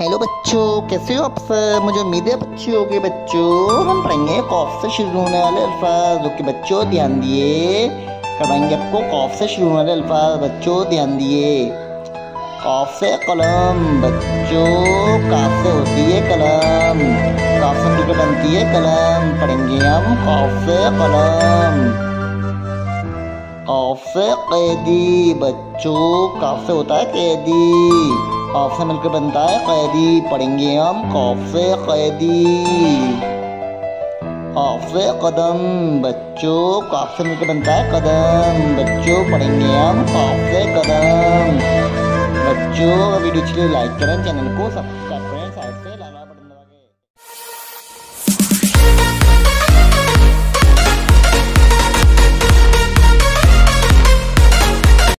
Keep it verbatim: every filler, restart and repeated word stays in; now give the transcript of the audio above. Hello बच्चों, कैसे हो आप सब? मुझे उम्मीद है बच्चे हो गए। बच्चों हम पढ़ेंगे कौफ से शुरू होने वाले अल्फाज। ओके बच्चों ध्यान दिए, पढ़ाएंगे आपको कौफ से शुरू होने वाले अल्फाज। बच्चों ध्यान दिए, कौफ से कलम। बच्चों काफ से होती है कलम, काफ से मिलकर बनती है कलम। पढ़ेंगे हम कौफ से कलम। कौफ से कैदी। बच्चों कौफ से होता है कैदी, कौफ से मिलकर बनता है कैदी। पढ़ेंगे हम कौफ से कैदी। कौफ से कदम। बच्चों कौफ से मिलकर बनता है कदम। बच्चों पढ़ेंगे हम कौफ से कदम। बच्चों वीडियो अच्छी लाइक करें, चैनल को सब्सक्राइब करें।